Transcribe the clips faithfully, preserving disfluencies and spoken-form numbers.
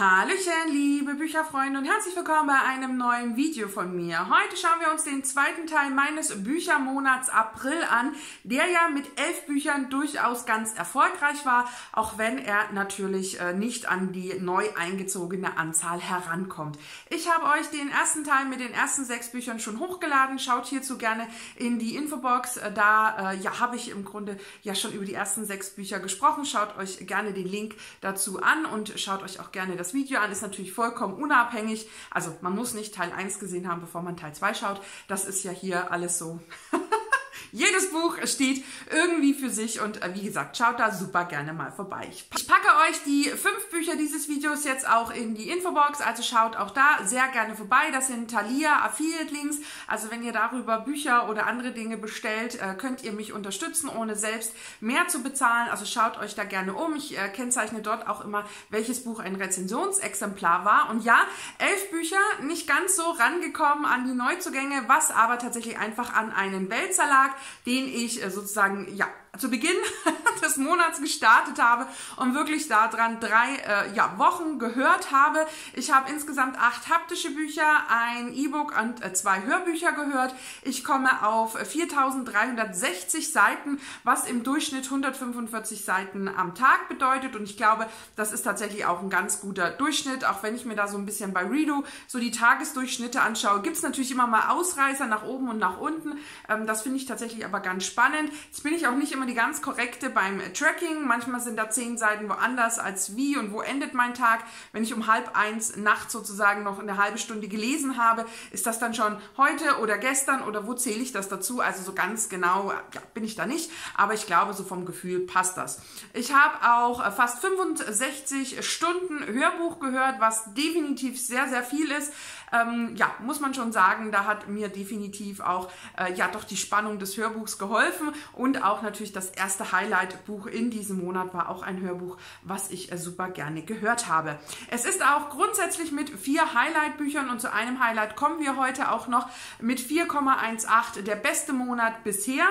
Hallöchen, liebe Bücherfreunde und herzlich willkommen bei einem neuen Video von mir. Heute schauen wir uns den zweiten Teil meines Büchermonats April an, der ja mit elf Büchern durchaus ganz erfolgreich war, auch wenn er natürlich nicht an die neu eingezogene Anzahl herankommt. Ich habe euch den ersten Teil mit den ersten sechs Büchern schon hochgeladen. Schaut hierzu gerne in die Infobox. Da ja, habe ich im Grunde ja schon über die ersten sechs Bücher gesprochen. Schaut euch gerne den Link dazu an und schaut euch auch gerne das Video an, ist natürlich vollkommen unabhängig. Also man muss nicht Teil eins gesehen haben, bevor man Teil zwei schaut. Das ist ja hier alles so. Jedes Buch steht irgendwie für sich und wie gesagt, schaut da super gerne mal vorbei. Ich packe euch die fünf Bücher dieses Videos jetzt auch in die Infobox, also schaut auch da sehr gerne vorbei. Das sind Thalia Affiliate Links, also wenn ihr darüber Bücher oder andere Dinge bestellt, könnt ihr mich unterstützen, ohne selbst mehr zu bezahlen. Also schaut euch da gerne um. Ich kennzeichne dort auch immer, welches Buch ein Rezensionsexemplar war. Und ja, elf Bücher, nicht ganz so rangekommen an die Neuzugänge, was aber tatsächlich einfach an einen Wälzer lag, den ich sozusagen, ja, zu Beginn des Monats gestartet habe und wirklich daran drei äh, ja, Wochen gehört habe. Ich habe insgesamt acht haptische Bücher, ein E-Book und äh, zwei Hörbücher gehört. Ich komme auf viertausenddreihundertsechzig Seiten, was im Durchschnitt hundertfünfundvierzig Seiten am Tag bedeutet. Und ich glaube, das ist tatsächlich auch ein ganz guter Durchschnitt. Auch wenn ich mir da so ein bisschen bei Redo so die Tagesdurchschnitte anschaue, gibt es natürlich immer mal Ausreißer nach oben und nach unten. Ähm, das finde ich tatsächlich aber ganz spannend. Jetzt bin ich auch nicht immer die ganz korrekte beim Tracking. Manchmal sind da zehn Seiten woanders als wie und wo endet mein Tag. Wenn ich um halb eins nachts sozusagen noch eine halbe Stunde gelesen habe, ist das dann schon heute oder gestern oder wo zähle ich das dazu? Also so ganz genau ja, bin ich da nicht, aber ich glaube, so vom Gefühl passt das. Ich habe auch fast fünfundsechzig Stunden Hörbuch gehört, was definitiv sehr, sehr viel ist. Ähm, ja, muss man schon sagen, da hat mir definitiv auch äh, ja doch die Spannung des Hörbuchs geholfen und auch natürlich das erste Highlight-Buch in diesem Monat war auch ein Hörbuch, was ich super gerne gehört habe. Es ist auch grundsätzlich mit vier Highlight-Büchern und zu einem Highlight kommen wir heute auch noch mit vier Komma achtzehn, der beste Monat bisher,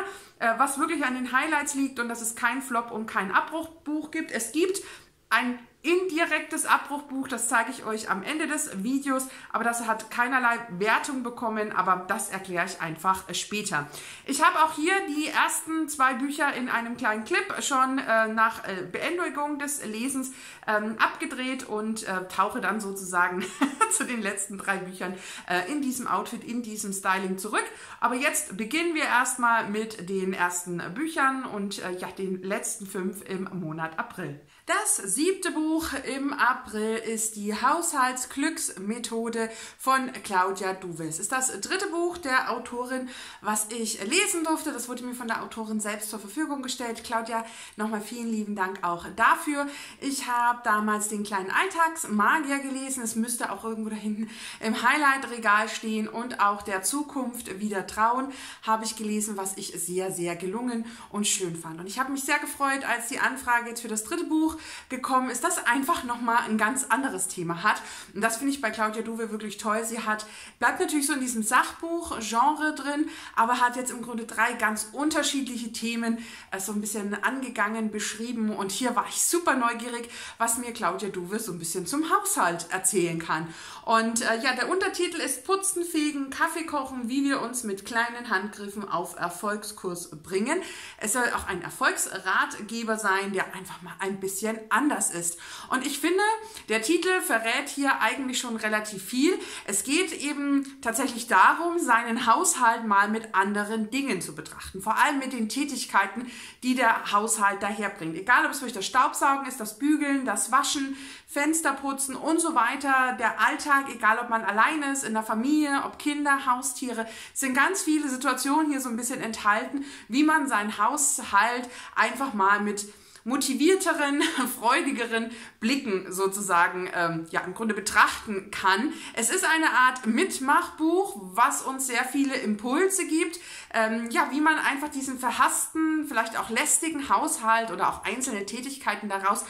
was wirklich an den Highlights liegt und dass es kein Flop und kein Abbruchbuch gibt. Es gibt ein indirektes Abbruchbuch, das zeige ich euch am Ende des Videos, aber das hat keinerlei Wertung bekommen, aber das erkläre ich einfach später. Ich habe auch hier die ersten zwei Bücher in einem kleinen Clip schon äh, nach äh, Beendigung des Lesens ähm, abgedreht und äh, tauche dann sozusagen zu den letzten drei Büchern äh, in diesem Outfit, in diesem Styling zurück. Aber jetzt beginnen wir erstmal mit den ersten Büchern und äh, ja, den letzten fünf im Monat April. Das siebte Buch im April ist die Haushaltsglück Methode von Claudia Duwe. Es ist das dritte Buch der Autorin, was ich lesen durfte. Das wurde mir von der Autorin selbst zur Verfügung gestellt. Claudia, nochmal vielen lieben Dank auch dafür. Ich habe damals den kleinen Alltagsmagier gelesen. Es müsste auch irgendwo da hinten im Highlight-Regal stehen. Und auch der Zukunft wieder trauen habe ich gelesen, was ich sehr, sehr gelungen und schön fand. Und ich habe mich sehr gefreut, als die Anfrage jetzt für das dritte Buch gekommen ist, das einfach nochmal ein ganz anderes Thema hat. Und das finde ich bei Claudia Duwe wirklich toll. Sie hat, bleibt natürlich so in diesem Sachbuch-Genre drin, aber hat jetzt im Grunde drei ganz unterschiedliche Themen äh, so ein bisschen angegangen, beschrieben. Und hier war ich super neugierig, was mir Claudia Duwe so ein bisschen zum Haushalt erzählen kann. Und äh, ja, der Untertitel ist Putzen, Fegen, Kaffee kochen, wie wir uns mit kleinen Handgriffen auf Erfolgskurs bringen. Es soll auch ein Erfolgsratgeber sein, der einfach mal ein bisschen anders ist. Und ich finde, der Titel verrät hier eigentlich schon relativ viel. Es geht eben tatsächlich darum, seinen Haushalt mal mit anderen Dingen zu betrachten. Vor allem mit den Tätigkeiten, die der Haushalt daherbringt. Egal, ob es durch das Staubsaugen ist, das Bügeln, das Waschen, Fensterputzen und so weiter. Der Alltag, egal ob man alleine ist, in der Familie, ob Kinder, Haustiere, sind ganz viele Situationen hier so ein bisschen enthalten, wie man seinen Haushalt einfach mal mit motivierteren, freudigeren Blicken sozusagen ähm, ja, im Grunde betrachten kann. Es ist eine Art Mitmachbuch, was uns sehr viele Impulse gibt, ähm, ja, wie man einfach diesen verhassten, vielleicht auch lästigen Haushalt oder auch einzelne Tätigkeiten daraus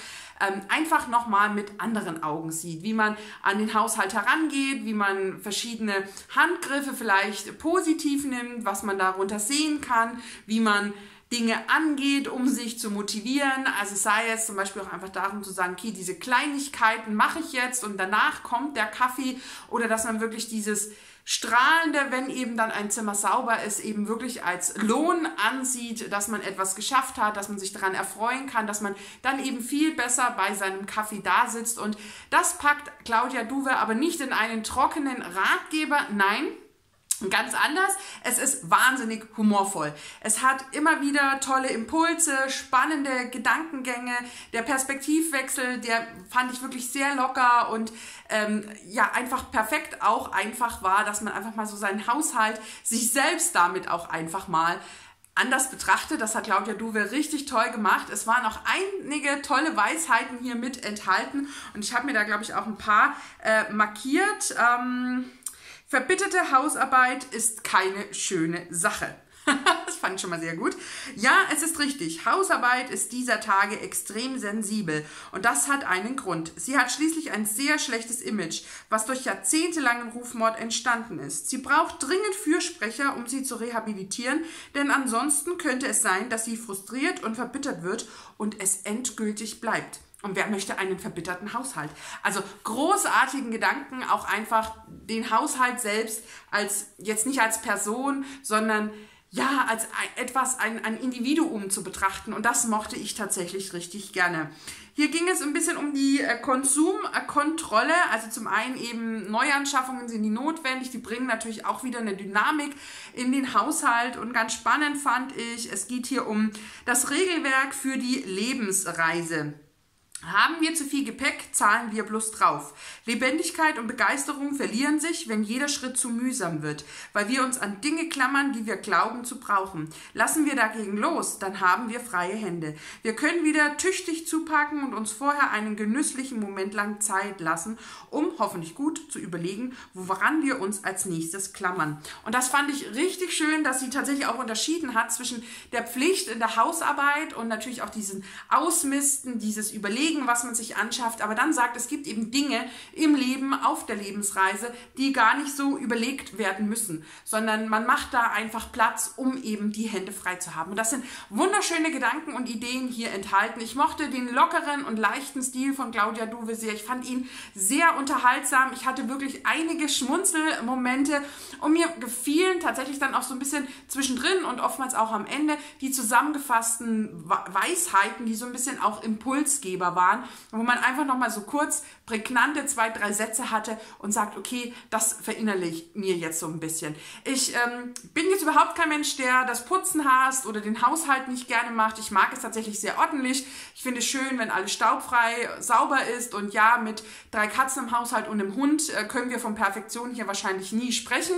ähm, einfach nochmal mit anderen Augen sieht, wie man an den Haushalt herangeht, wie man verschiedene Handgriffe vielleicht positiv nimmt, was man darunter sehen kann, wie man Dinge angeht, um sich zu motivieren. Also es sei jetzt zum Beispiel auch einfach darum zu sagen, okay, diese Kleinigkeiten mache ich jetzt und danach kommt der Kaffee, oder dass man wirklich dieses Strahlende, wenn eben dann ein Zimmer sauber ist, eben wirklich als Lohn ansieht, dass man etwas geschafft hat, dass man sich daran erfreuen kann, dass man dann eben viel besser bei seinem Kaffee da sitzt. Und das packt Claudia Duwe aber nicht in einen trockenen Ratgeber, nein, ganz anders. Es ist wahnsinnig humorvoll. Es hat immer wieder tolle Impulse, spannende Gedankengänge. Der Perspektivwechsel, der fand ich wirklich sehr locker und ähm, ja, einfach perfekt auch einfach war, dass man einfach mal so seinen Haushalt, sich selbst damit auch einfach mal anders betrachtet. Das hat Claudia Duwe richtig toll gemacht. Es waren auch einige tolle Weisheiten hier mit enthalten und ich habe mir da, glaube ich, auch ein paar äh, markiert. Ähm, Verbitterte Hausarbeit ist keine schöne Sache. Das fand ich schon mal sehr gut. Ja, es ist richtig. Hausarbeit ist dieser Tage extrem sensibel. Und das hat einen Grund. Sie hat schließlich ein sehr schlechtes Image, was durch jahrzehntelangen Rufmord entstanden ist. Sie braucht dringend Fürsprecher, um sie zu rehabilitieren, denn ansonsten könnte es sein, dass sie frustriert und verbittert wird und es endgültig bleibt. Und wer möchte einen verbitterten Haushalt? Also großartigen Gedanken, auch einfach den Haushalt selbst als, jetzt nicht als Person, sondern ja, als etwas, ein, ein Individuum zu betrachten. Und das mochte ich tatsächlich richtig gerne. Hier ging es ein bisschen um die Konsumkontrolle. Also zum einen eben Neuanschaffungen sind die notwendig. Die bringen natürlich auch wieder eine Dynamik in den Haushalt. Und ganz spannend fand ich, es geht hier um das Regelwerk für die Lebensreise. Haben wir zu viel Gepäck, zahlen wir bloß drauf. Lebendigkeit und Begeisterung verlieren sich, wenn jeder Schritt zu mühsam wird, weil wir uns an Dinge klammern, die wir glauben zu brauchen. Lassen wir dagegen los, dann haben wir freie Hände. Wir können wieder tüchtig zupacken und uns vorher einen genüsslichen Moment lang Zeit lassen, um hoffentlich gut zu überlegen, woran wir uns als nächstes klammern. Und das fand ich richtig schön, dass sie tatsächlich auch unterschieden hat zwischen der Pflicht in der Hausarbeit und natürlich auch diesen Ausmisten, dieses Überlegen, was man sich anschafft, aber dann sagt, es gibt eben Dinge im Leben, auf der Lebensreise, die gar nicht so überlegt werden müssen, sondern man macht da einfach Platz, um eben die Hände frei zu haben. Und das sind wunderschöne Gedanken und Ideen hier enthalten. Ich mochte den lockeren und leichten Stil von Claudia Duwe sehr. Ich fand ihn sehr unterhaltsam. Ich hatte wirklich einige Schmunzelmomente und mir gefielen tatsächlich dann auch so ein bisschen zwischendrin und oftmals auch am Ende die zusammengefassten Weisheiten, die so ein bisschen auch Impulsgeber waren. waren, wo man einfach nochmal so kurz prägnante zwei, drei Sätze hatte und sagt, okay, das verinnerliche ich mir jetzt so ein bisschen. Ich ähm, bin jetzt überhaupt kein Mensch, der das Putzen hasst oder den Haushalt nicht gerne macht. Ich mag es tatsächlich sehr ordentlich. Ich finde es schön, wenn alles staubfrei, sauber ist, und ja, mit drei Katzen im Haushalt und einem Hund äh, können wir von Perfektion hier wahrscheinlich nie sprechen.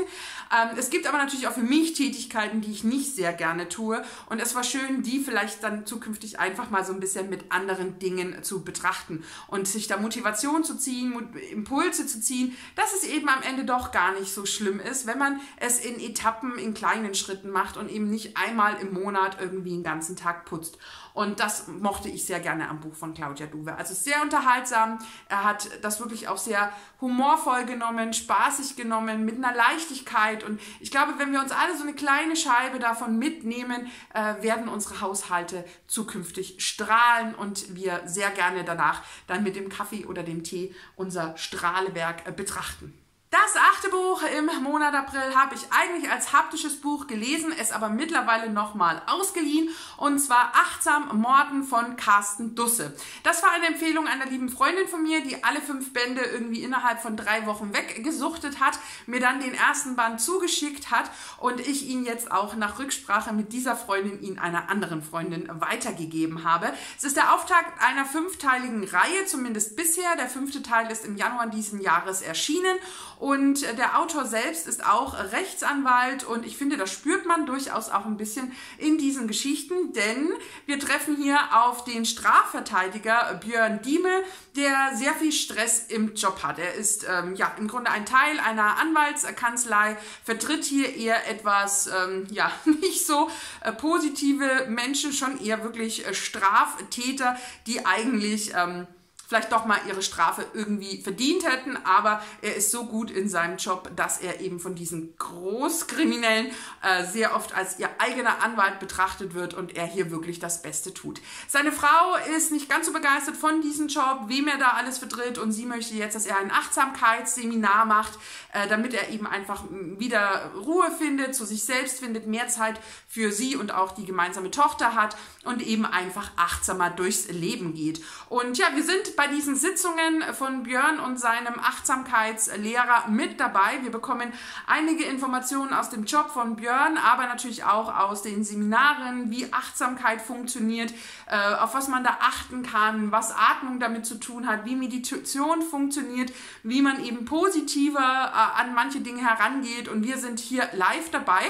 Ähm, es gibt aber natürlich auch für mich Tätigkeiten, die ich nicht sehr gerne tue, und es war schön, die vielleicht dann zukünftig einfach mal so ein bisschen mit anderen Dingen zu zu betrachten und sich da Motivation zu ziehen, Impulse zu ziehen, dass es eben am Ende doch gar nicht so schlimm ist, wenn man es in Etappen, in kleinen Schritten macht und eben nicht einmal im Monat irgendwie den ganzen Tag putzt. Und das mochte ich sehr gerne am Buch von Claudia Duwe. Also sehr unterhaltsam. Er hat das wirklich auch sehr humorvoll genommen, spaßig genommen, mit einer Leichtigkeit. Und ich glaube, wenn wir uns alle so eine kleine Scheibe davon mitnehmen, äh, werden unsere Haushalte zukünftig strahlen und wir sehr gerne danach dann mit dem Kaffee oder dem Tee unser Strahlewerk äh, betrachten. Das achte Buch im Monat April habe ich eigentlich als haptisches Buch gelesen, es aber mittlerweile nochmal ausgeliehen, und zwar Achtsam Morden von Karsten Dusse. Das war eine Empfehlung einer lieben Freundin von mir, die alle fünf Bände irgendwie innerhalb von drei Wochen weggesuchtet hat, mir dann den ersten Band zugeschickt hat und ich ihn jetzt auch nach Rücksprache mit dieser Freundin ihn einer anderen Freundin weitergegeben habe. Es ist der Auftakt einer fünfteiligen Reihe, zumindest bisher. Der fünfte Teil ist im Januar diesen Jahres erschienen. Und der Autor selbst ist auch Rechtsanwalt, und ich finde, das spürt man durchaus auch ein bisschen in diesen Geschichten, denn wir treffen hier auf den Strafverteidiger Björn Diemel, der sehr viel Stress im Job hat. Er ist ähm, ja im Grunde ein Teil einer Anwaltskanzlei, vertritt hier eher etwas, ähm, ja, nicht so äh, positive Menschen, schon eher wirklich äh, Straftäter, die eigentlich Ähm, vielleicht doch mal ihre Strafe irgendwie verdient hätten, aber er ist so gut in seinem Job, dass er eben von diesen Großkriminellen äh, sehr oft als ihr eigener Anwalt betrachtet wird und er hier wirklich das Beste tut. Seine Frau ist nicht ganz so begeistert von diesem Job, wem er da alles vertritt, und sie möchte jetzt, dass er ein Achtsamkeitsseminar macht, äh, damit er eben einfach wieder Ruhe findet, zu sich selbst findet, mehr Zeit für sie und auch die gemeinsame Tochter hat und eben einfach achtsamer durchs Leben geht. Und ja, wir sind bei diesen Sitzungen von Björn und seinem Achtsamkeitslehrer mit dabei. Wir bekommen einige Informationen aus dem Job von Björn, aber natürlich auch aus den Seminaren, wie Achtsamkeit funktioniert, auf was man da achten kann, was Atmung damit zu tun hat, wie Meditation funktioniert, wie man eben positiver an manche Dinge herangeht, und wir sind hier live dabei,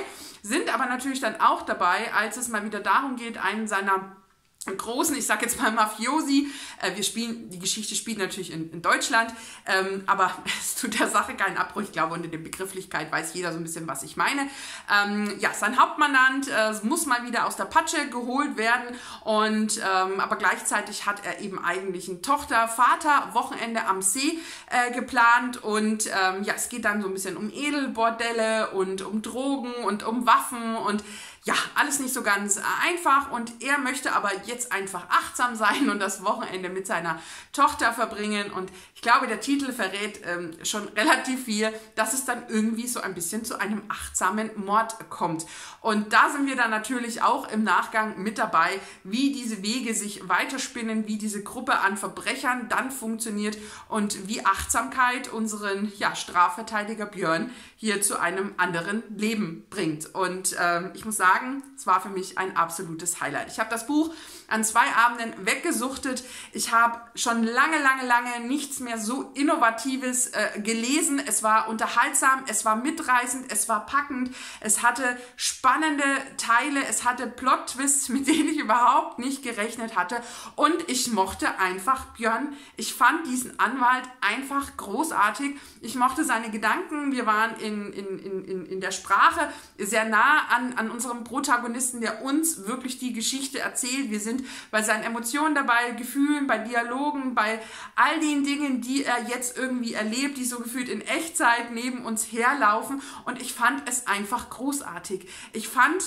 sind aber natürlich dann auch dabei, als es mal wieder darum geht, einen seiner großen, ich sag jetzt mal Mafiosi, äh, wir spielen, die Geschichte spielt natürlich in, in Deutschland, ähm, aber es tut der Sache keinen Abbruch. Ich glaube, unter der Begrifflichkeit weiß jeder so ein bisschen, was ich meine. Ähm, ja, sein Hauptmandant äh, muss mal wieder aus der Patsche geholt werden, und ähm, aber gleichzeitig hat er eben eigentlich ein Tochter-Vater-Wochenende am See äh, geplant, und ähm, ja, es geht dann so ein bisschen um Edelbordelle und um Drogen und um Waffen und ja, alles nicht so ganz einfach, und er möchte aber jetzt einfach achtsam sein und das Wochenende mit seiner Tochter verbringen, und ich glaube, der Titel verrät ähm, schon relativ viel, dass es dann irgendwie so ein bisschen zu einem achtsamen Mord kommt. Und da sind wir dann natürlich auch im Nachgang mit dabei, wie diese Wege sich weiterspinnen, wie diese Gruppe an Verbrechern dann funktioniert und wie Achtsamkeit unseren ja, Strafverteidiger Björn hier zu einem anderen Leben bringt. Und ähm, ich muss sagen, es war für mich ein absolutes Highlight. Ich habe das Buch an zwei Abenden weggesuchtet. Ich habe schon lange, lange, lange nichts mehr so Innovatives äh, gelesen. Es war unterhaltsam, es war mitreißend, es war packend, es hatte spannende Teile, es hatte Plot-Twists, mit denen ich überhaupt nicht gerechnet hatte, und ich mochte einfach Björn. Ich fand diesen Anwalt einfach großartig. Ich mochte seine Gedanken. Wir waren in, in, in, in der Sprache sehr nah an, an unserem Protagonisten, der uns wirklich die Geschichte erzählt. Wir sind bei seinen Emotionen dabei, Gefühlen, bei Dialogen, bei all den Dingen, die er jetzt irgendwie erlebt, die so gefühlt in Echtzeit neben uns herlaufen, und ich fand es einfach großartig. Ich fand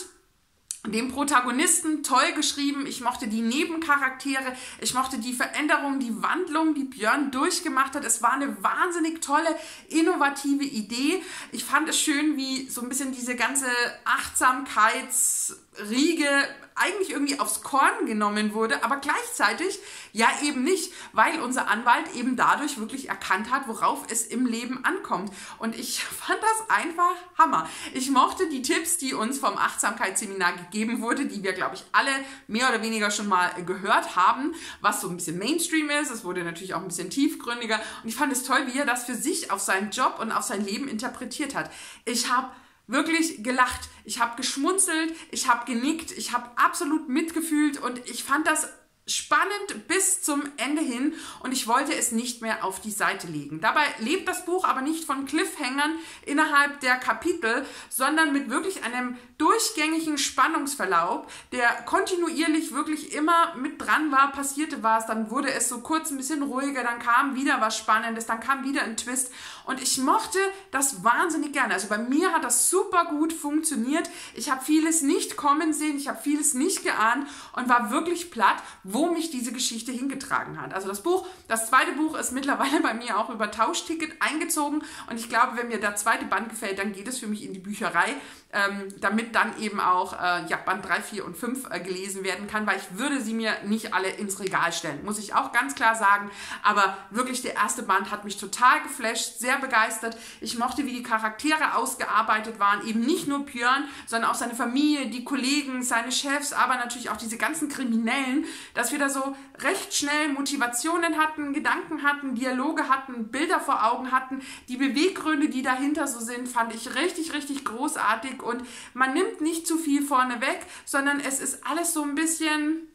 den Protagonisten toll geschrieben, ich mochte die Nebencharaktere, ich mochte die Veränderung, die Wandlung, die Björn durchgemacht hat. Es war eine wahnsinnig tolle, innovative Idee. Ich fand es schön, wie so ein bisschen diese ganze Achtsamkeitsriege eigentlich irgendwie aufs Korn genommen wurde, aber gleichzeitig ja eben nicht, weil unser Anwalt eben dadurch wirklich erkannt hat, worauf es im Leben ankommt. Und ich fand das einfach Hammer. Ich mochte die Tipps, die uns vom Achtsamkeitsseminar gegeben wurde, die wir, glaube ich, alle mehr oder weniger schon mal gehört haben, was so ein bisschen Mainstream ist. Es wurde natürlich auch ein bisschen tiefgründiger, und ich fand es toll, wie er das für sich auf seinen Job und auf sein Leben interpretiert hat. Ich habe wirklich gelacht, ich habe geschmunzelt, ich habe genickt, ich habe absolut mitgefühlt, und ich fand das spannend bis zum Ende hin, und ich wollte es nicht mehr auf die Seite legen. Dabei lebt das Buch aber nicht von Cliffhangern innerhalb der Kapitel, sondern mit wirklich einem durchgängigen Spannungsverlauf, der kontinuierlich wirklich immer mit dran war, passierte was, dann wurde es so kurz ein bisschen ruhiger, dann kam wieder was Spannendes, dann kam wieder ein Twist, und ich mochte das wahnsinnig gerne. Also bei mir hat das super gut funktioniert. Ich habe vieles nicht kommen sehen, ich habe vieles nicht geahnt und war wirklich platt, wo mich diese Geschichte hingetragen hat. Also das Buch, das zweite Buch ist mittlerweile bei mir auch über Tauschticket eingezogen, und ich glaube, wenn mir der zweite Band gefällt, dann geht es für mich in die Bücherei, ähm, damit dann eben auch äh, ja, Band drei, vier und fünf äh, gelesen werden kann, weil ich würde sie mir nicht alle ins Regal stellen, muss ich auch ganz klar sagen, aber wirklich der erste Band hat mich total geflasht, sehr begeistert. Ich mochte, wie die Charaktere ausgearbeitet waren, eben nicht nur Björn, sondern auch seine Familie, die Kollegen, seine Chefs, aber natürlich auch diese ganzen Kriminellen, dass wir da so recht schnell Motivationen hatten, Gedanken hatten, Dialoge hatten, Bilder vor Augen hatten. Die Beweggründe, die dahinter so sind, fand ich richtig, richtig großartig, und man nimmt nicht zu viel vorne weg, sondern es ist alles so ein bisschen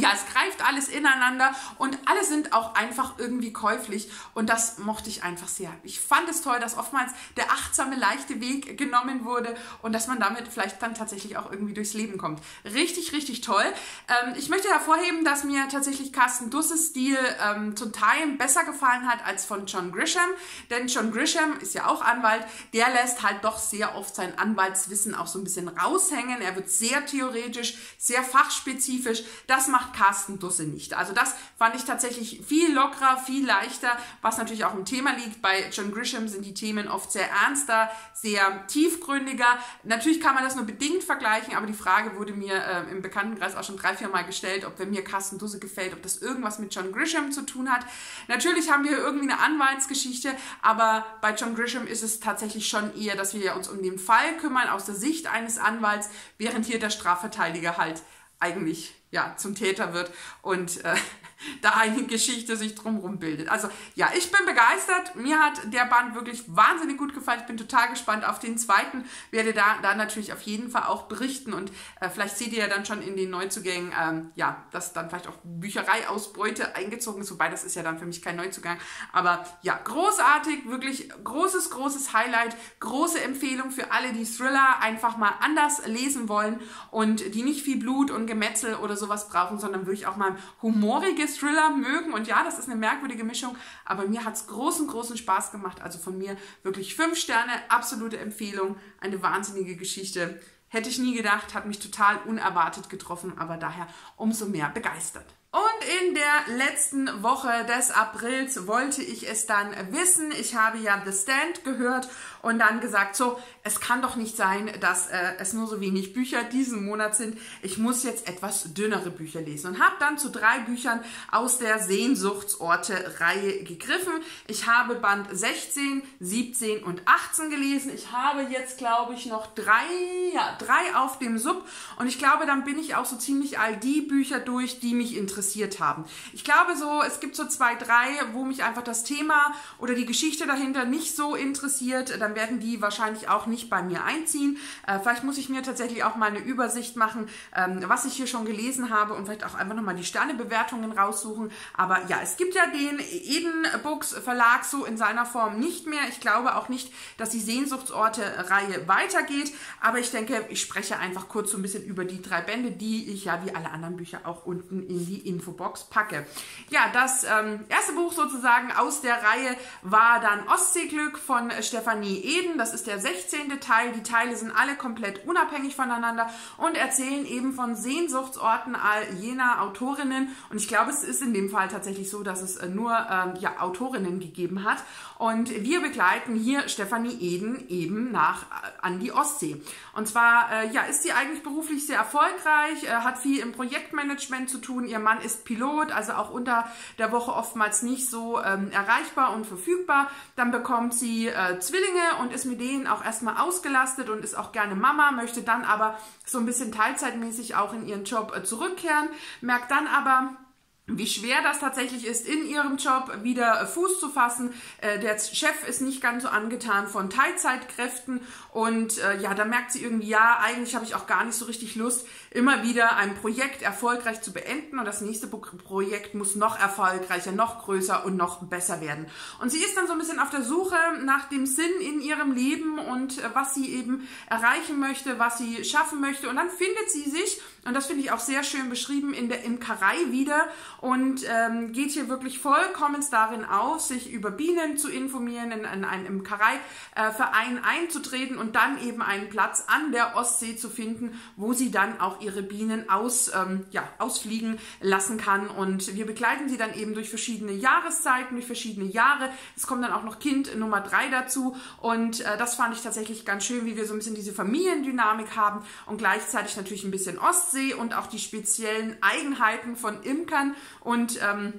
Ja, es greift alles ineinander und alle sind auch einfach irgendwie käuflich und das mochte ich einfach sehr. Ich fand es toll, dass oftmals der achtsame, leichte Weg genommen wurde und dass man damit vielleicht dann tatsächlich auch irgendwie durchs Leben kommt. Richtig, richtig toll. Ähm, ich möchte hervorheben, dass mir tatsächlich Karsten Dusses Stil ähm, zum Teil besser gefallen hat als von John Grisham, denn John Grisham ist ja auch Anwalt, der lässt halt doch sehr oft sein Anwaltswissen auch so ein bisschen raushängen. Er wird sehr theoretisch, sehr fachspezifisch. Das macht Karsten Dusse nicht. Also das fand ich tatsächlich viel lockerer, viel leichter, was natürlich auch im Thema liegt. Bei John Grisham sind die Themen oft sehr ernster, sehr tiefgründiger. Natürlich kann man das nur bedingt vergleichen, aber die Frage wurde mir äh, im Bekanntenkreis auch schon drei, vier Mal gestellt, ob wenn mir Karsten Dusse gefällt, ob das irgendwas mit John Grisham zu tun hat. Natürlich haben wir irgendwie eine Anwaltsgeschichte, aber bei John Grisham ist es tatsächlich schon eher, dass wir uns um den Fall kümmern, aus der Sicht eines Anwalts, während hier der Strafverteidiger halt eigentlich ja, zum Täter wird und äh, da eine Geschichte sich drumherum bildet. Also ja, ich bin begeistert. Mir hat der Band wirklich wahnsinnig gut gefallen. Ich bin total gespannt auf den zweiten. Werde da, da natürlich auf jeden Fall auch berichten und äh, vielleicht seht ihr ja dann schon in den Neuzugängen, ähm, ja, dass dann vielleicht auch Büchereiausbeute eingezogen ist, wobei das ist ja dann für mich kein Neuzugang. Aber ja, großartig, wirklich großes, großes Highlight, große Empfehlung für alle, die Thriller einfach mal anders lesen wollen und die nicht viel Blut und Gemetzel oder so was brauchen, sondern wirklich auch mal humorige Thriller mögen. Und ja, das ist eine merkwürdige Mischung, aber mir hat es großen, großen Spaß gemacht. Also von mir wirklich fünf Sterne, absolute Empfehlung, eine wahnsinnige Geschichte. Hätte ich nie gedacht, hat mich total unerwartet getroffen, aber daher umso mehr begeistert. Und in der letzten Woche des Aprils wollte ich es dann wissen. Ich habe ja The Stand gehört und dann gesagt, so, es kann doch nicht sein, dass äh, es nur so wenig Bücher diesen Monat sind. Ich muss jetzt etwas dünnere Bücher lesen und habe dann zu drei Büchern aus der Sehnsuchtsorte-Reihe gegriffen. Ich habe Band sechzehn, siebzehn und achtzehn gelesen. Ich habe jetzt, glaube ich, noch drei, ja, drei auf dem Sub und ich glaube, dann bin ich auch so ziemlich all die Bücher durch, die mich interessieren. haben. Ich glaube so, es gibt so zwei, drei, wo mich einfach das Thema oder die Geschichte dahinter nicht so interessiert, dann werden die wahrscheinlich auch nicht bei mir einziehen. Äh, vielleicht muss ich mir tatsächlich auch mal eine Übersicht machen, ähm, was ich hier schon gelesen habe und vielleicht auch einfach nochmal die Sternebewertungen raussuchen. Aber ja, es gibt ja den Eden Books Verlag so in seiner Form nicht mehr. Ich glaube auch nicht, dass die Sehnsuchtsorte-Reihe weitergeht, aber ich denke, ich spreche einfach kurz so ein bisschen über die drei Bände, die ich ja wie alle anderen Bücher auch unten in die Infobox packe. Ja, das ähm, erste Buch sozusagen aus der Reihe war dann Ostseeglück von Stefanie Eden. Das ist der sechzehnte Teil. Die Teile sind alle komplett unabhängig voneinander und erzählen eben von Sehnsuchtsorten all jener Autorinnen. Und ich glaube, es ist in dem Fall tatsächlich so, dass es nur ähm, ja, Autorinnen gegeben hat. Und wir begleiten hier Stefanie Eden eben nach äh, an die Ostsee. Und zwar äh, ja, ist sie eigentlich beruflich sehr erfolgreich, äh, hat viel im Projektmanagement zu tun. Ihr Mann ist Pilot, also auch unter der Woche oftmals nicht so ähm, erreichbar und verfügbar. Dann bekommt sie äh, Zwillinge und ist mit denen auch erstmal ausgelastet und ist auch gerne Mama, möchte dann aber so ein bisschen teilzeitmäßig auch in ihren Job äh, zurückkehren, merkt dann aber, wie schwer das tatsächlich ist, in ihrem Job wieder Fuß zu fassen. Äh, der Chef ist nicht ganz so angetan von Teilzeitkräften und äh, ja, da merkt sie irgendwie, ja, eigentlich habe ich auch gar nicht so richtig Lust, immer wieder ein Projekt erfolgreich zu beenden und das nächste Pro Projekt muss noch erfolgreicher, noch größer und noch besser werden. Und sie ist dann so ein bisschen auf der Suche nach dem Sinn in ihrem Leben und äh, was sie eben erreichen möchte, was sie schaffen möchte und dann findet sie sich, und das finde ich auch sehr schön beschrieben, in der Imkerei wieder. Und ähm, geht hier wirklich vollkommen darin auf, sich über Bienen zu informieren, in, in einen Imkereiverein einzutreten und dann eben einen Platz an der Ostsee zu finden, wo sie dann auch ihre Bienen aus, ähm, ja, ausfliegen lassen kann. Und wir begleiten sie dann eben durch verschiedene Jahreszeiten, durch verschiedene Jahre. Es kommt dann auch noch Kind Nummer drei dazu. Und äh, das fand ich tatsächlich ganz schön, wie wir so ein bisschen diese Familiendynamik haben und gleichzeitig natürlich ein bisschen Ostsee und auch die speziellen Eigenheiten von Imkern. Und ähm,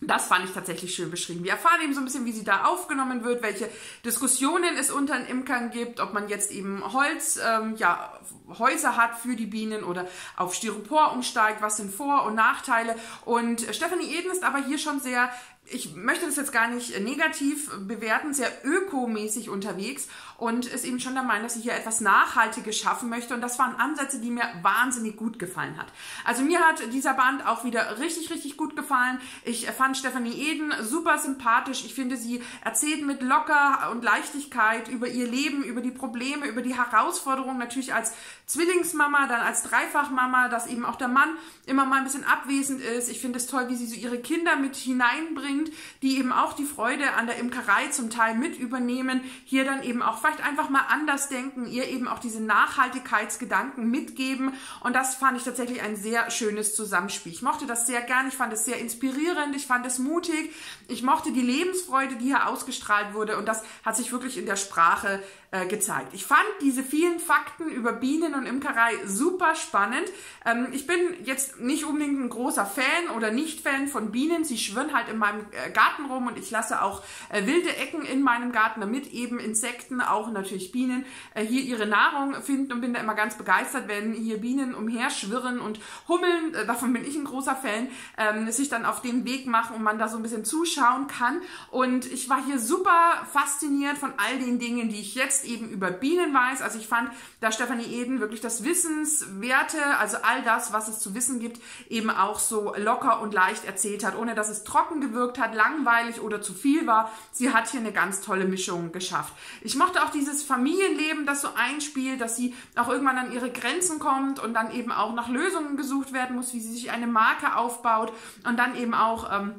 das fand ich tatsächlich schön beschrieben. Wir erfahren eben so ein bisschen, wie sie da aufgenommen wird, welche Diskussionen es unter den Imkern gibt, ob man jetzt eben Holz, ähm, ja, Häuser hat für die Bienen oder auf Styropor umsteigt, was sind Vor- und Nachteile. Und Stefanie Eden ist aber hier schon sehr ich möchte das jetzt gar nicht negativ bewerten, sehr ökomäßig unterwegs und ist eben schon der Meinung, dass ich hier etwas Nachhaltiges schaffen möchte. Und das waren Ansätze, die mir wahnsinnig gut gefallen hat. Also mir hat dieser Band auch wieder richtig, richtig gut gefallen. Ich fand Stefanie Eden super sympathisch. Ich finde, sie erzählt mit Locker und Leichtigkeit über ihr Leben, über die Probleme, über die Herausforderungen. Natürlich als Zwillingsmama, dann als Dreifachmama, dass eben auch der Mann immer mal ein bisschen abwesend ist. Ich finde es toll, wie sie so ihre Kinder mit hineinbringt, die eben auch die Freude an der Imkerei zum Teil mit übernehmen, hier dann eben auch vielleicht einfach mal anders denken, ihr eben auch diese Nachhaltigkeitsgedanken mitgeben, und das fand ich tatsächlich ein sehr schönes Zusammenspiel. Ich mochte das sehr gern, ich fand es sehr inspirierend, ich fand es mutig, ich mochte die Lebensfreude, die hier ausgestrahlt wurde, und das hat sich wirklich in der Sprache äh, gezeigt. Ich fand diese vielen Fakten über Bienen und Imkerei super spannend. Ähm, ich bin jetzt nicht unbedingt ein großer Fan oder Nicht-Fan von Bienen, sie schwirren halt in meinem Garten rum und ich lasse auch äh, wilde Ecken in meinem Garten, damit eben Insekten, auch natürlich Bienen, äh, hier ihre Nahrung finden, und bin da immer ganz begeistert, wenn hier Bienen umherschwirren und hummeln, äh, davon bin ich ein großer Fan, ähm, sich dann auf den Weg machen und man da so ein bisschen zuschauen kann, und ich war hier super fasziniert von all den Dingen, die ich jetzt eben über Bienen weiß. Also ich fand da Stefanie Eden wirklich das Wissenswerte, also all das, was es zu wissen gibt, eben auch so locker und leicht erzählt hat, ohne dass es trocken gewirkt hat, langweilig oder zu viel war. Sie hat hier eine ganz tolle Mischung geschafft. Ich mochte auch dieses Familienleben, das so einspielt, dass sie auch irgendwann an ihre Grenzen kommt und dann eben auch nach Lösungen gesucht werden muss, wie sie sich eine Marke aufbaut und dann eben auch ähm,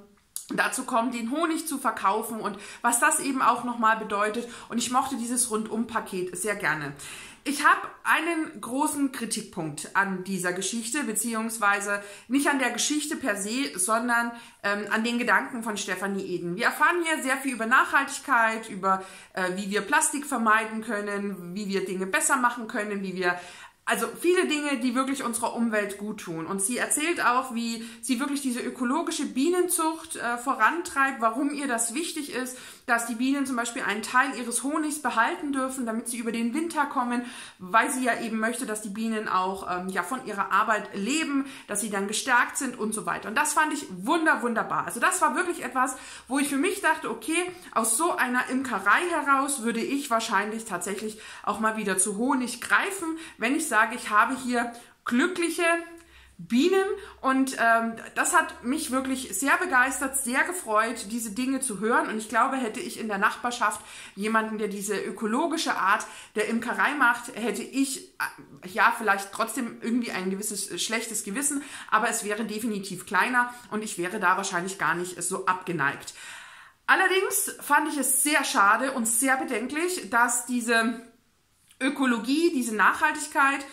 dazu kommt, den Honig zu verkaufen und was das eben auch nochmal bedeutet. Und ich mochte dieses Rundum-Paket sehr gerne. Ich habe einen großen Kritikpunkt an dieser Geschichte, beziehungsweise nicht an der Geschichte per se, sondern ähm, an den Gedanken von Stefanie Eden. Wir erfahren hier sehr viel über Nachhaltigkeit, über äh, wie wir Plastik vermeiden können, wie wir Dinge besser machen können, wie wir... Also viele Dinge, die wirklich unserer Umwelt gut tun. Und sie erzählt auch, wie sie wirklich diese ökologische Bienenzucht äh, vorantreibt, warum ihr das wichtig ist, dass die Bienen zum Beispiel einen Teil ihres Honigs behalten dürfen, damit sie über den Winter kommen, weil sie ja eben möchte, dass die Bienen auch ähm, ja, von ihrer Arbeit leben, dass sie dann gestärkt sind und so weiter. Und das fand ich wunder, wunderbar. Also das war wirklich etwas, wo ich für mich dachte, okay, aus so einer Imkerei heraus würde ich wahrscheinlich tatsächlich auch mal wieder zu Honig greifen, wenn ich sage, ich habe hier glückliche Bienen, und ähm, das hat mich wirklich sehr begeistert, sehr gefreut, diese Dinge zu hören, und ich glaube, hätte ich in der Nachbarschaft jemanden, der diese ökologische Art der Imkerei macht, hätte ich äh, ja vielleicht trotzdem irgendwie ein gewisses äh, schlechtes Gewissen, aber es wäre definitiv kleiner und ich wäre da wahrscheinlich gar nicht so abgeneigt. Allerdings fand ich es sehr schade und sehr bedenklich, dass diese Ökologie, diese Nachhaltigkeit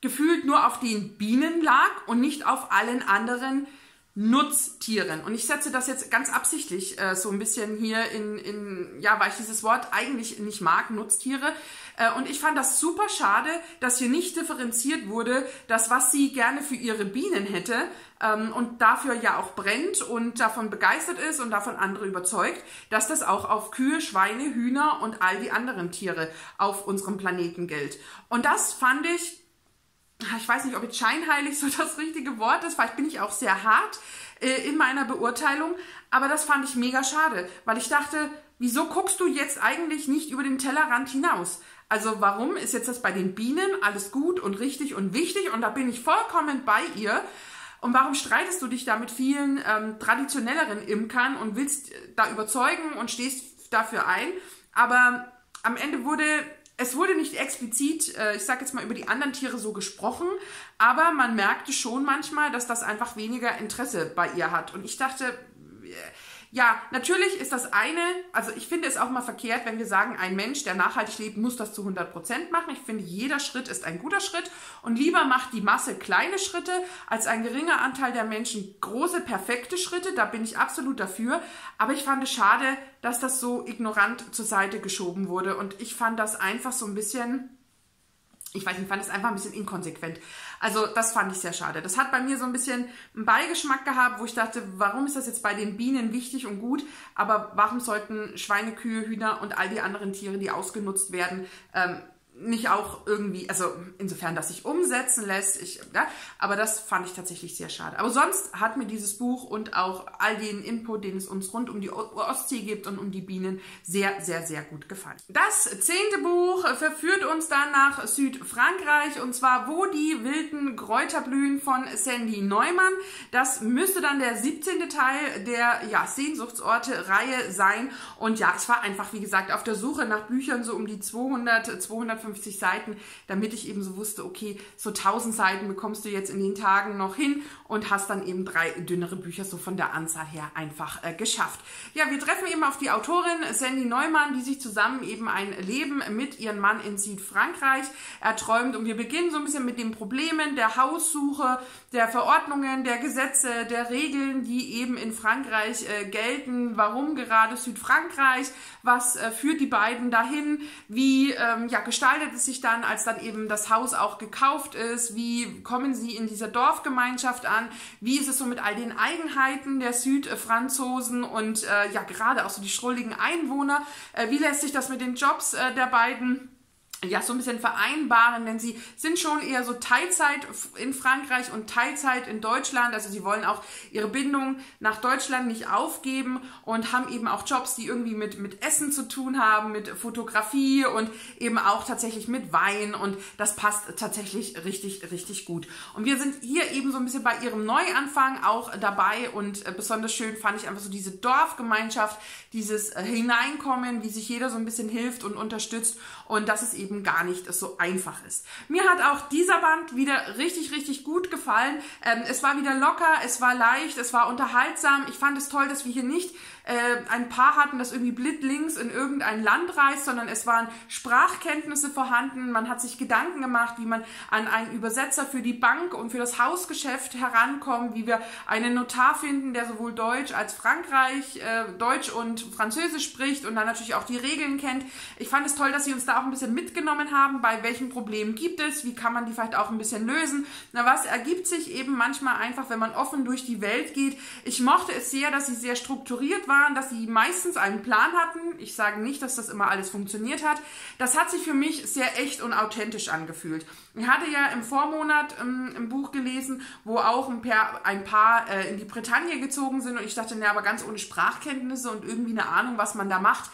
gefühlt nur auf den Bienen lag und nicht auf allen anderen Nutztieren. Und ich setze das jetzt ganz absichtlich äh, so ein bisschen hier in, in, ja, weil ich dieses Wort eigentlich nicht mag, Nutztiere. Äh, und ich fand das super schade, dass hier nicht differenziert wurde, das, was sie gerne für ihre Bienen hätte, und dafür ja auch brennt und davon begeistert ist und davon andere überzeugt, dass das auch auf Kühe, Schweine, Hühner und all die anderen Tiere auf unserem Planeten gilt. Und das fand ich, ich weiß nicht, ob jetzt scheinheilig so das richtige Wort ist, vielleicht bin ich auch sehr hart äh, in meiner Beurteilung, aber das fand ich mega schade, weil ich dachte, wieso guckst du jetzt eigentlich nicht über den Tellerrand hinaus? Also warum ist jetzt das bei den Bienen alles gut und richtig und wichtig, und da bin ich vollkommen bei ihr. Und warum streitest du dich da mit vielen ähm, traditionelleren Imkern und willst da überzeugen und stehst dafür ein? Aber am Ende wurde, es wurde nicht explizit, äh, ich sage jetzt mal, über die anderen Tiere so gesprochen, aber man merkte schon manchmal, dass das einfach weniger Interesse bei ihr hat. Und ich dachte, ja, natürlich ist das eine, also ich finde es auch mal verkehrt, wenn wir sagen, ein Mensch, der nachhaltig lebt, muss das zu hundert Prozent machen. Ich finde, jeder Schritt ist ein guter Schritt, und lieber macht die Masse kleine Schritte, als ein geringer Anteil der Menschen große, perfekte Schritte. Da bin ich absolut dafür, aber ich fand es schade, dass das so ignorant zur Seite geschoben wurde, und ich fand das einfach so ein bisschen... Ich weiß nicht, ich fand es einfach ein bisschen inkonsequent. Also das fand ich sehr schade. Das hat bei mir so ein bisschen einen Beigeschmack gehabt, wo ich dachte, warum ist das jetzt bei den Bienen wichtig und gut, aber warum sollten Schweine, Kühe, Hühner und all die anderen Tiere, die ausgenutzt werden, ähm, mich auch irgendwie, also insofern, dass sich umsetzen lässt, ich, ja, aber das fand ich tatsächlich sehr schade. Aber sonst hat mir dieses Buch und auch all den Input, den es uns rund um die Ostsee gibt und um die Bienen, sehr, sehr, sehr gut gefallen. Das zehnte Buch verführt uns dann nach Südfrankreich, und zwar Wo die wilden Kräuter blühen von Sandy Neumann. Das müsste dann der siebzehnte Teil der ja, Sehnsuchtsorte-Reihe sein. Und ja, ich war einfach, wie gesagt, auf der Suche nach Büchern so um die zweihundert, zweihundertfünfzig Seiten, damit ich eben so wusste, okay, so tausend Seiten bekommst du jetzt in den Tagen noch hin und hast dann eben drei dünnere Bücher so von der Anzahl her einfach äh, geschafft. Ja, wir treffen eben auf die Autorin Sandy Neumann, die sich zusammen eben ein Leben mit ihrem Mann in Südfrankreich erträumt, und wir beginnen so ein bisschen mit den Problemen der Haussuche, der Verordnungen, der Gesetze, der Regeln, die eben in Frankreich äh, gelten. Warum gerade Südfrankreich? Was äh, führt die beiden dahin? Wie ähm, ja, gestaltet es sich dann, als dann eben das Haus auch gekauft ist? Wie kommen sie in dieser Dorfgemeinschaft an? Wie ist es so mit all den Eigenheiten der Südfranzosen und äh, ja, gerade auch so die schrulligen Einwohner? Äh, wie lässt sich das mit den Jobs äh, der beiden ja so ein bisschen vereinbaren, denn sie sind schon eher so Teilzeit in Frankreich und Teilzeit in Deutschland, also sie wollen auch ihre Bindung nach Deutschland nicht aufgeben und haben eben auch Jobs, die irgendwie mit, mit Essen zu tun haben, mit Fotografie und eben auch tatsächlich mit Wein, und das passt tatsächlich richtig, richtig gut. Und wir sind hier eben so ein bisschen bei ihrem Neuanfang auch dabei, und besonders schön fand ich einfach so diese Dorfgemeinschaft, dieses Hineinkommen, wie sich jeder so ein bisschen hilft und unterstützt, und das ist eben gar nicht so einfach ist. Mir hat auch dieser Band wieder richtig, richtig gut gefallen. Ähm, es war wieder locker, es war leicht, es war unterhaltsam. Ich fand es toll, dass wir hier nicht äh, ein Paar hatten, das irgendwie blindlings in irgendein Land reist, sondern es waren Sprachkenntnisse vorhanden. Man hat sich Gedanken gemacht, wie man an einen Übersetzer für die Bank und für das Hausgeschäft herankommt, wie wir einen Notar finden, der sowohl Deutsch als Frankreich, äh, Deutsch und Französisch spricht und dann natürlich auch die Regeln kennt. Ich fand es toll, dass sie uns da auch ein bisschen mitgenommen genommen haben, bei welchen Problemen gibt es, wie kann man die vielleicht auch ein bisschen lösen. Na, was ergibt sich eben manchmal einfach, wenn man offen durch die Welt geht. Ich mochte es sehr, dass sie sehr strukturiert waren, dass sie meistens einen Plan hatten. Ich sage nicht, dass das immer alles funktioniert hat. Das hat sich für mich sehr echt und authentisch angefühlt. Ich hatte ja im Vormonat ähm, ein Buch gelesen, wo auch ein paar, ein paar äh, in die Bretagne gezogen sind, und ich dachte, na, aber ganz ohne Sprachkenntnisse und irgendwie eine Ahnung, was man da macht,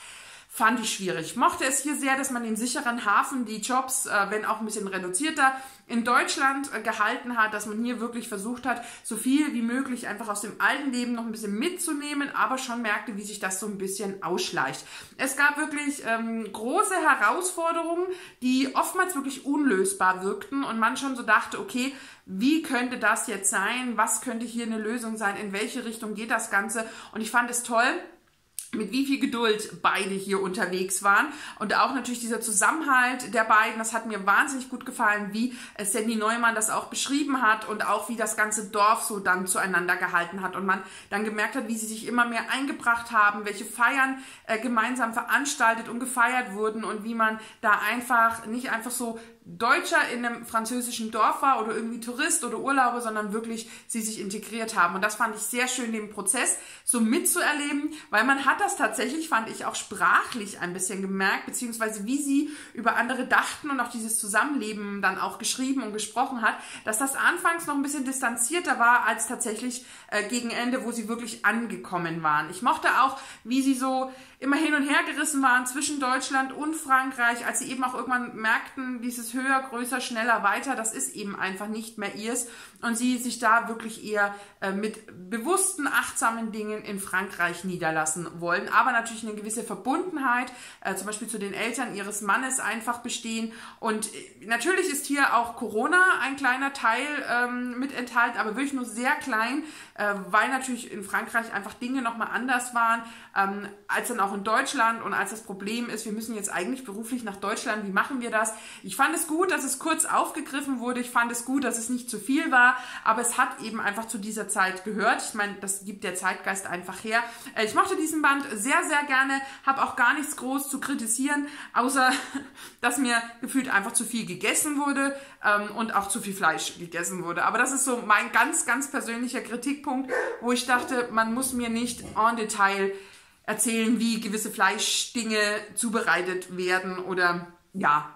fand ich schwierig. Ich mochte es hier sehr, dass man den sicheren Hafen, die Jobs, äh, wenn auch ein bisschen reduzierter, in Deutschland äh, gehalten hat, dass man hier wirklich versucht hat, so viel wie möglich einfach aus dem alten Leben noch ein bisschen mitzunehmen, aber schon merkte, wie sich das so ein bisschen ausschleicht. Es gab wirklich ähm, große Herausforderungen, die oftmals wirklich unlösbar wirkten und man schon so dachte, okay, wie könnte das jetzt sein? Was könnte hier eine Lösung sein? In welche Richtung geht das Ganze? Und ich fand es toll, mit wie viel Geduld beide hier unterwegs waren, und auch natürlich dieser Zusammenhalt der beiden, das hat mir wahnsinnig gut gefallen, wie Sandy Neumann das auch beschrieben hat und auch wie das ganze Dorf so dann zueinander gehalten hat und man dann gemerkt hat, wie sie sich immer mehr eingebracht haben, welche Feiern äh, gemeinsam veranstaltet und gefeiert wurden und wie man da einfach nicht einfach so Deutscher in einem französischen Dorf war oder irgendwie Tourist oder Urlauber, sondern wirklich sie sich integriert haben. Und das fand ich sehr schön, den Prozess so mitzuerleben, weil man hat das tatsächlich, fand ich, auch sprachlich ein bisschen gemerkt, beziehungsweise wie sie über andere dachten und auch dieses Zusammenleben dann auch geschrieben und gesprochen hat, dass das anfangs noch ein bisschen distanzierter war als tatsächlich äh, gegen Ende, wo sie wirklich angekommen waren. Ich mochte auch, wie sie so immer hin und her gerissen waren zwischen Deutschland und Frankreich, als sie eben auch irgendwann merkten, dieses höher, größer, schneller, weiter, das ist eben einfach nicht mehr ihrs, und sie sich da wirklich eher äh, mit bewussten, achtsamen Dingen in Frankreich niederlassen wollen, aber natürlich eine gewisse Verbundenheit, äh, zum Beispiel zu den Eltern ihres Mannes einfach bestehen, und natürlich ist hier auch Corona ein kleiner Teil ähm, mit enthalten, aber wirklich nur sehr klein, äh, weil natürlich in Frankreich einfach Dinge nochmal anders waren, ähm, als dann auch in Deutschland, und als das Problem ist, wir müssen jetzt eigentlich beruflich nach Deutschland, wie machen wir das? Ich fand es gut, dass es kurz aufgegriffen wurde, ich fand es gut, dass es nicht zu viel war, aber es hat eben einfach zu dieser Zeit gehört. Ich meine, das gibt der Zeitgeist einfach her. Ich mochte diesen Band sehr, sehr gerne, habe auch gar nichts groß zu kritisieren, außer, dass mir gefühlt einfach zu viel gegessen wurde ähm, und auch zu viel Fleisch gegessen wurde. Aber das ist so mein ganz, ganz persönlicher Kritikpunkt, wo ich dachte, man muss mir nicht en Detail erzählen, wie gewisse Fleischdinge zubereitet werden oder ja,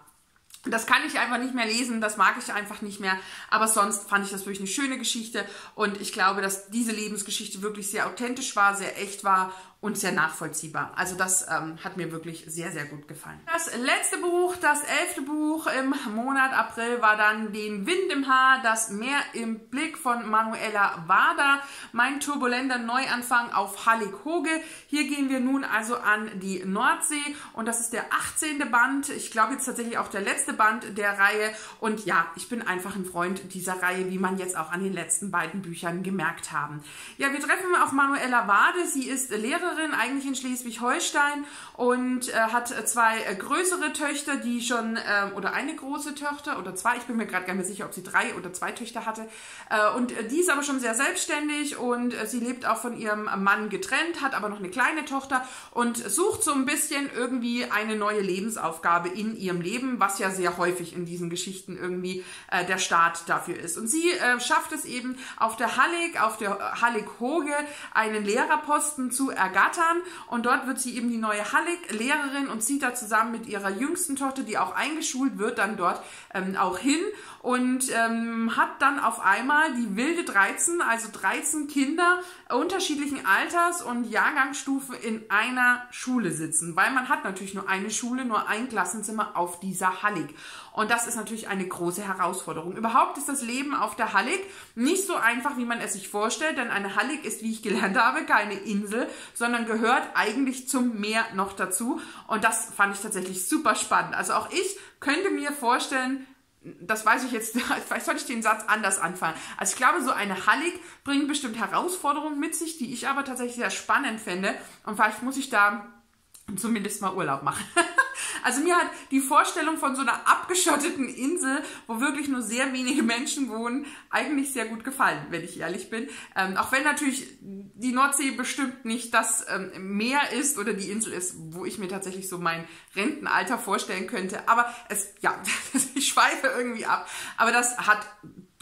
Das kann ich einfach nicht mehr lesen, das mag ich einfach nicht mehr. Aber sonst fand ich das wirklich eine schöne Geschichte und ich glaube, dass diese Lebensgeschichte wirklich sehr authentisch war, sehr echt war und sehr nachvollziehbar. Also das ähm, hat mir wirklich sehr, sehr gut gefallen. Das letzte Buch, das elfte Buch im Monat April war dann Den Wind im Haar, das Meer im Blick von Manuela Warda. Mein turbulenter Neuanfang auf Hallig Hooge. Hier gehen wir nun also an die Nordsee und das ist der achtzehnte Band. Ich glaube jetzt tatsächlich auch der letzte Band der Reihe. Und ja, ich bin einfach ein Freund dieser Reihe, wie man jetzt auch an den letzten beiden Büchern gemerkt haben. Ja, wir treffen auf Manuela Warda. Sie ist Lehrerin, eigentlich in Schleswig-Holstein und äh, hat zwei äh, größere Töchter, die schon, äh, oder eine große Tochter oder zwei, ich bin mir gerade gar nicht sicher, ob sie drei oder zwei Töchter hatte. Äh, und äh, die ist aber schon sehr selbstständig und äh, sie lebt auch von ihrem Mann getrennt, hat aber noch eine kleine Tochter und sucht so ein bisschen irgendwie eine neue Lebensaufgabe in ihrem Leben, was ja sehr häufig in diesen Geschichten irgendwie äh, der Start dafür ist. Und sie äh, schafft es eben auf der Hallig, auf der Hallig Hooge einen Lehrerposten zu ergattern. Und dort wird sie eben die neue Hallig-Lehrerin und zieht da zusammen mit ihrer jüngsten Tochter, die auch eingeschult wird, dann dort ähm, auch hin und ähm, hat dann auf einmal die wilde dreizehn, also dreizehn Kinder unterschiedlichen Alters und Jahrgangsstufen in einer Schule sitzen, weil man hat natürlich nur eine Schule, nur ein Klassenzimmer auf dieser Hallig. Und das ist natürlich eine große Herausforderung. Überhaupt ist das Leben auf der Hallig nicht so einfach, wie man es sich vorstellt, denn eine Hallig ist, wie ich gelernt habe, keine Insel, sondern gehört eigentlich zum Meer noch dazu. Und das fand ich tatsächlich super spannend. Also auch ich könnte mir vorstellen, das weiß ich jetzt, vielleicht sollte ich den Satz anders anfangen. Also ich glaube, so eine Hallig bringt bestimmt Herausforderungen mit sich, die ich aber tatsächlich sehr spannend finde. Und vielleicht muss ich da zumindest mal Urlaub machen. Also mir hat die Vorstellung von so einer abgeschotteten Insel, wo wirklich nur sehr wenige Menschen wohnen, eigentlich sehr gut gefallen, wenn ich ehrlich bin. Ähm, auch wenn natürlich die Nordsee bestimmt nicht das ähm, Meer ist oder die Insel ist, wo ich mir tatsächlich so mein Rentenalter vorstellen könnte. Aber es, ja, ich schweife irgendwie ab. Aber das hat...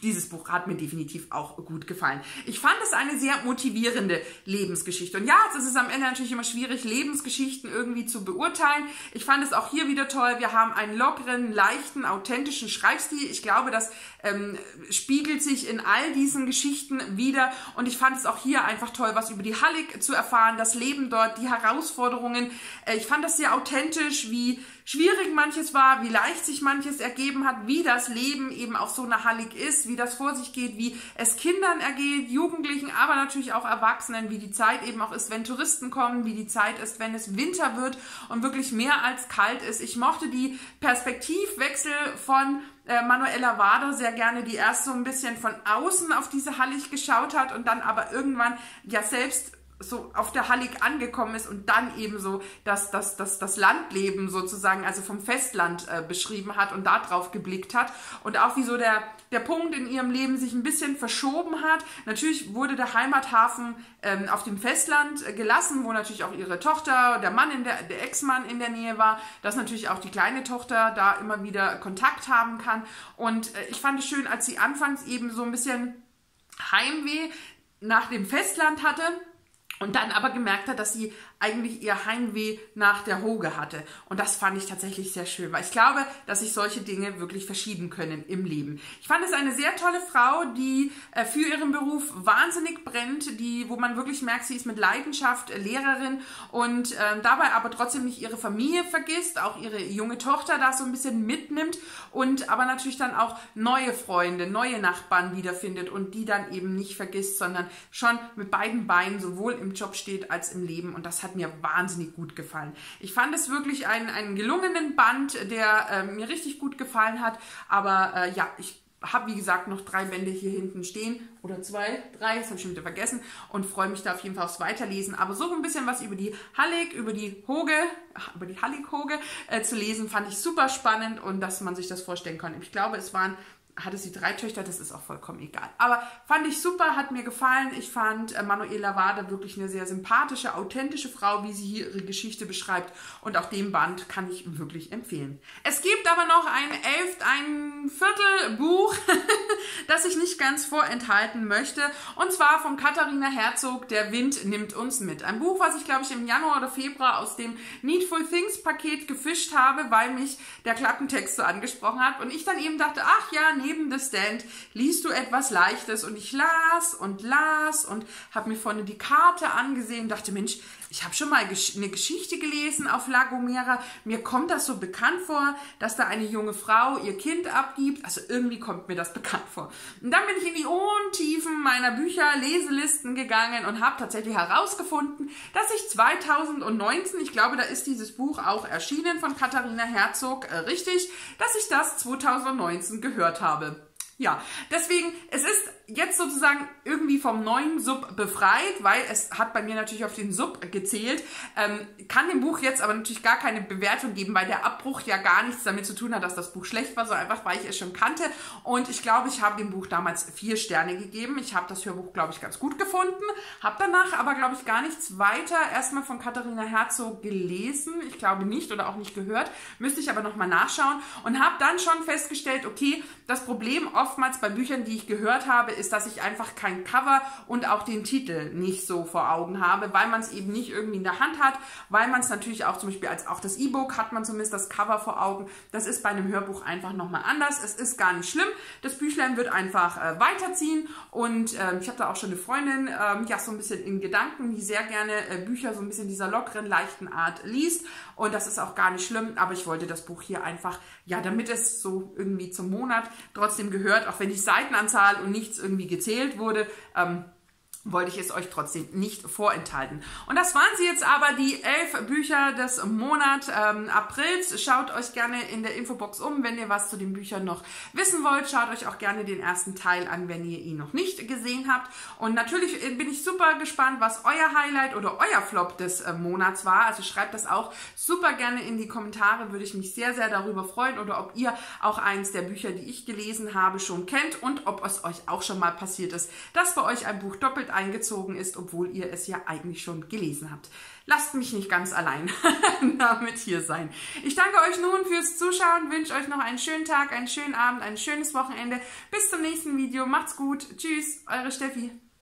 Dieses Buch hat mir definitiv auch gut gefallen. Ich fand es eine sehr motivierende Lebensgeschichte. Und ja, es ist am Ende natürlich immer schwierig, Lebensgeschichten irgendwie zu beurteilen. Ich fand es auch hier wieder toll. Wir haben einen lockeren, leichten, authentischen Schreibstil. Ich glaube, das ähm, spiegelt sich in all diesen Geschichten wieder. Und ich fand es auch hier einfach toll, was über die Hallig zu erfahren, das Leben dort, die Herausforderungen. Äh, ich fand das sehr authentisch, wie schwierig manches war, wie leicht sich manches ergeben hat, wie das Leben eben auf so einer Hallig ist, wie das vor sich geht, wie es Kindern ergeht, Jugendlichen, aber natürlich auch Erwachsenen, wie die Zeit eben auch ist, wenn Touristen kommen, wie die Zeit ist, wenn es Winter wird und wirklich mehr als kalt ist. Ich mochte die Perspektivwechsel von Manuela Wader sehr gerne, die erst so ein bisschen von außen auf diese Hallig geschaut hat und dann aber irgendwann ja selbst so auf der Hallig angekommen ist und dann eben so das, das, das, das Landleben sozusagen, also vom Festland äh, beschrieben hat und darauf geblickt hat. Und auch wie so der, der Punkt in ihrem Leben sich ein bisschen verschoben hat. Natürlich wurde der Heimathafen ähm, auf dem Festland äh, gelassen, wo natürlich auch ihre Tochter, der Mann, in der, der Ex-Mann in der Nähe war, dass natürlich auch die kleine Tochter da immer wieder Kontakt haben kann. Und äh, ich fand es schön, als sie anfangs eben so ein bisschen Heimweh nach dem Festland hatte, und dann aber gemerkt hat, dass sie eigentlich ihr Heimweh nach der Hooge hatte. Und das fand ich tatsächlich sehr schön, weil ich glaube, dass sich solche Dinge wirklich verschieben können im Leben. Ich fand es eine sehr tolle Frau, die für ihren Beruf wahnsinnig brennt, die, wo man wirklich merkt, sie ist mit Leidenschaft Lehrerin und äh, dabei aber trotzdem nicht ihre Familie vergisst, auch ihre junge Tochter da so ein bisschen mitnimmt und aber natürlich dann auch neue Freunde, neue Nachbarn wiederfindet und die dann eben nicht vergisst, sondern schon mit beiden Beinen sowohl im Job steht als im Leben, und das hat mir wahnsinnig gut gefallen. Ich fand es wirklich einen, einen gelungenen Band, der äh, mir richtig gut gefallen hat, aber äh, ja, ich habe wie gesagt noch drei Bände hier hinten stehen oder zwei, drei, das habe ich schon wieder vergessen und freue mich da auf jeden Fall aufs Weiterlesen, aber so ein bisschen was über die Hallig, über die Hooge, über die Hallig Hooge äh, zu lesen, fand ich super spannend und dass man sich das vorstellen kann. Ich glaube, es waren hatte sie drei Töchter, das ist auch vollkommen egal. Aber fand ich super, hat mir gefallen. Ich fand Manuela Warda wirklich eine sehr sympathische, authentische Frau, wie sie hier ihre Geschichte beschreibt. Und auch den Band kann ich wirklich empfehlen. Es gibt aber noch ein Elft, ein Viertel Buch, das ich nicht ganz vorenthalten möchte. Und zwar von Katharina Herzog, Der Wind nimmt uns mit. Ein Buch, was ich, glaube ich, im Januar oder Februar aus dem Needful Things Paket gefischt habe, weil mich der Klappentext so angesprochen hat. Und ich dann eben dachte, ach ja, neben The Stand liest du etwas Leichtes. Und ich las und las und habe mir vorne die Karte angesehen und dachte, Mensch, ich habe schon mal eine Geschichte gelesen auf La Gomera. Mir kommt das so bekannt vor, dass da eine junge Frau ihr Kind abgibt. Also irgendwie kommt mir das bekannt vor. Und dann bin ich in die Untiefen meiner Bücher, Leselisten gegangen und habe tatsächlich herausgefunden, dass ich zweitausendneunzehn, ich glaube, da ist dieses Buch auch erschienen von Katharina Herzog, äh, richtig, dass ich das zweitausendneunzehn gehört habe. Ja, deswegen, es ist jetzt sozusagen irgendwie vom neuen Sub befreit, weil es hat bei mir natürlich auf den Sub gezählt, ähm, kann dem Buch jetzt aber natürlich gar keine Bewertung geben, weil der Abbruch ja gar nichts damit zu tun hat, dass das Buch schlecht war, sondern einfach, weil ich es schon kannte. Und ich glaube, ich habe dem Buch damals vier Sterne gegeben. Ich habe das Hörbuch, glaube ich, ganz gut gefunden, habe danach aber, glaube ich, gar nichts weiter erstmal von Katharina Herzog gelesen. Ich glaube nicht oder auch nicht gehört, müsste ich aber nochmal nachschauen und habe dann schon festgestellt, okay, das Problem oftmals bei Büchern, die ich gehört habe, ist, dass ich einfach kein Cover und auch den Titel nicht so vor Augen habe, weil man es eben nicht irgendwie in der Hand hat, weil man es natürlich auch zum Beispiel als auch das E-Book hat man zumindest das Cover vor Augen. Das ist bei einem Hörbuch einfach nochmal anders. Es ist gar nicht schlimm. Das Büchlein wird einfach äh, weiterziehen und äh, ich habe da auch schon eine Freundin, äh, ja, so ein bisschen in Gedanken, die sehr gerne äh, Bücher so ein bisschen dieser lockeren, leichten Art liest und das ist auch gar nicht schlimm, aber ich wollte das Buch hier einfach, ja, damit es so irgendwie zum Monat trotzdem gehört, auch wenn die Seitenanzahl und nichts irgendwie irgendwie gezählt wurde, ähm, wollte ich es euch trotzdem nicht vorenthalten. Und das waren sie jetzt aber, die elf Bücher des Monats ähm, Aprils. Schaut euch gerne in der Infobox um, wenn ihr was zu den Büchern noch wissen wollt. Schaut euch auch gerne den ersten Teil an, wenn ihr ihn noch nicht gesehen habt. Und natürlich bin ich super gespannt, was euer Highlight oder euer Flop des äh, Monats war. Also schreibt das auch super gerne in die Kommentare, würde ich mich sehr, sehr darüber freuen. Oder ob ihr auch eins der Bücher, die ich gelesen habe, schon kennt und ob es euch auch schon mal passiert ist, dass bei euch ein Buch doppelt eingezogen ist, obwohl ihr es ja eigentlich schon gelesen habt. Lasst mich nicht ganz allein damit hier sein. Ich danke euch nun fürs Zuschauen, wünsche euch noch einen schönen Tag, einen schönen Abend, ein schönes Wochenende. Bis zum nächsten Video. Macht's gut. Tschüss, eure Steffi.